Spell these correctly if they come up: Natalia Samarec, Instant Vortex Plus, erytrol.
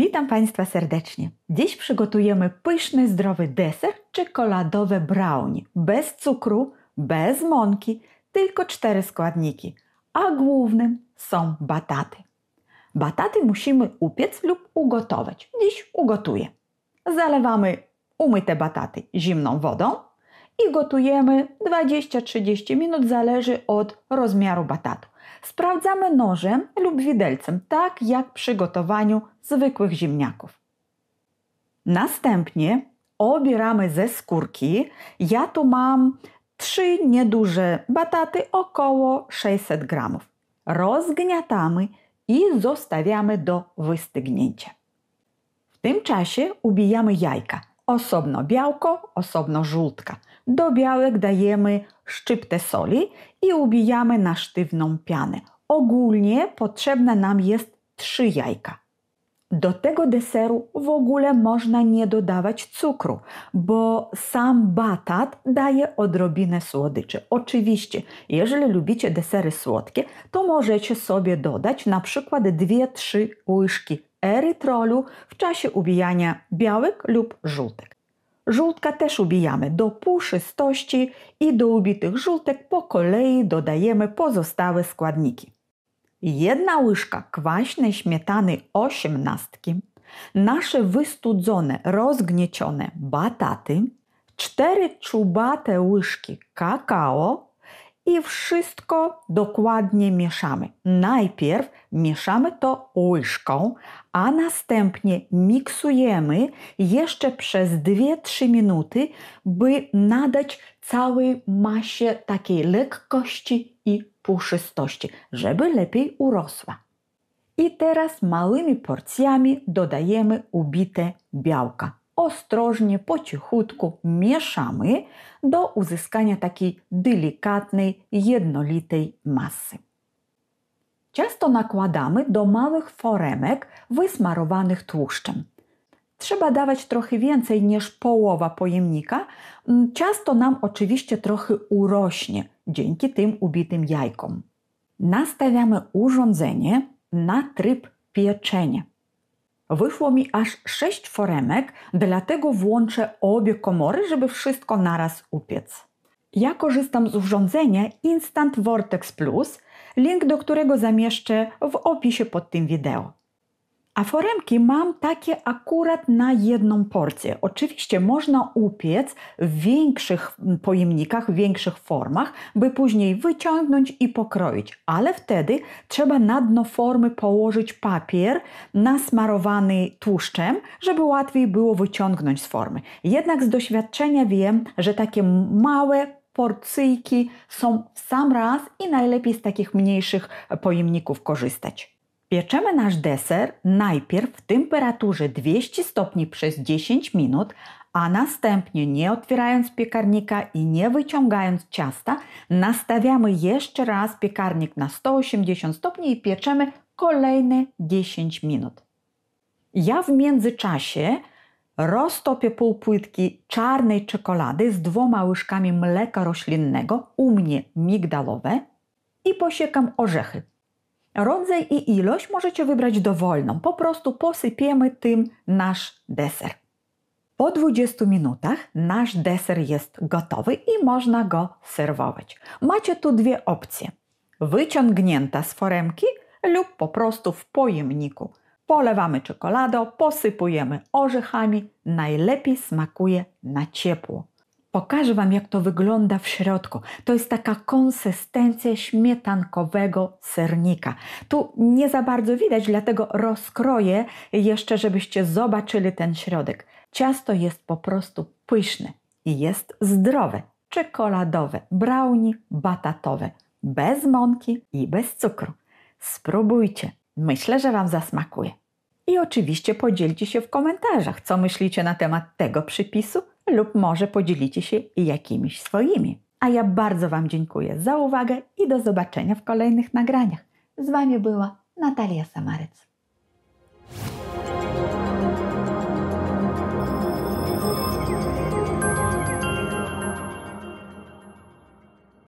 Witam Państwa serdecznie. Dziś przygotujemy pyszny, zdrowy deser czekoladowe brownie. Bez cukru, bez mąki, tylko 4 składniki, a głównym są bataty. Bataty musimy upiec lub ugotować. Dziś ugotuję. Zalewamy umyte bataty zimną wodą i gotujemy 20-30 minut, zależy od rozmiaru batatu. Sprawdzamy nożem lub widelcem, tak jak przy gotowaniu zwykłych ziemniaków. Następnie obieramy ze skórki. Ja tu mam 3 nieduże bataty, około 600 g. Rozgniatamy i zostawiamy do wystygnięcia. W tym czasie ubijamy jajka. Osobno białko, osobno żółtka. Do białek dajemy szczyptę soli i ubijamy na sztywną pianę. Ogólnie potrzebne nam jest 3 jajka. Do tego deseru w ogóle można nie dodawać cukru, bo sam batat daje odrobinę słodyczy. Oczywiście, jeżeli lubicie desery słodkie, to możecie sobie dodać na przykład 2-3 łyżki erytrolu w czasie ubijania białek lub żółtek. Żółtka też ubijamy do puszystości i do ubitych żółtek po kolei dodajemy pozostałe składniki. 1 łyżka kwaśnej śmietany 18, nasze wystudzone, rozgniecione bataty, 4 czubate łyżki kakao i wszystko dokładnie mieszamy. Najpierw mieszamy to łyżką, a następnie miksujemy jeszcze przez 2-3 minuty, by nadać całej masie takiej lekkości i puszystości, żeby lepiej urosła. I teraz małymi porcjami dodajemy ubite białka. Ostrożnie, po cichutku mieszamy do uzyskania takiej delikatnej, jednolitej masy. Ciasto nakładamy do małych foremek wysmarowanych tłuszczem. Trzeba dawać trochę więcej niż połowa pojemnika. Ciasto nam oczywiście trochę urośnie dzięki tym ubitym jajkom. Nastawiamy urządzenie na tryb pieczenia. Wyszło mi aż 6 foremek, dlatego włączę obie komory, żeby wszystko naraz upiec. Ja korzystam z urządzenia Instant Vortex Plus, link do którego zamieszczę w opisie pod tym wideo. A foremki mam takie akurat na 1 porcję. Oczywiście można upiec w większych pojemnikach, w większych formach, by później wyciągnąć i pokroić, ale wtedy trzeba na dno formy położyć papier nasmarowany tłuszczem, żeby łatwiej było wyciągnąć z formy. Jednak z doświadczenia wiem, że takie małe porcyjki są w sam raz i najlepiej z takich mniejszych pojemników korzystać. Pieczemy nasz deser najpierw w temperaturze 200 stopni przez 10 minut, a następnie, nie otwierając piekarnika i nie wyciągając ciasta, nastawiamy jeszcze raz piekarnik na 180 stopni i pieczemy kolejne 10 minut. Ja w międzyczasie roztopię pół płytki czarnej czekolady z 2 łyżkami mleka roślinnego, u mnie migdałowe, i posiekam orzechy. Rodzaj i ilość możecie wybrać dowolną, po prostu posypiemy tym nasz deser. Po 20 minutach nasz deser jest gotowy i można go serwować. Macie tu 2 opcje: wyciągnięta z foremki lub po prostu w pojemniku. Polewamy czekoladą, posypujemy orzechami, najlepiej smakuje na ciepło. Pokażę Wam, jak to wygląda w środku. To jest taka konsystencja śmietankowego sernika. Tu nie za bardzo widać, dlatego rozkroję jeszcze, żebyście zobaczyli ten środek. Ciasto jest po prostu pyszne i jest zdrowe. Czekoladowe brownie batatowe. Bez mąki i bez cukru. Spróbujcie. Myślę, że Wam zasmakuje. I oczywiście podzielcie się w komentarzach, co myślicie na temat tego przepisu, lub może podzielicie się jakimiś swoimi. A ja bardzo Wam dziękuję za uwagę i do zobaczenia w kolejnych nagraniach. Z Wami była Natalia Samarec.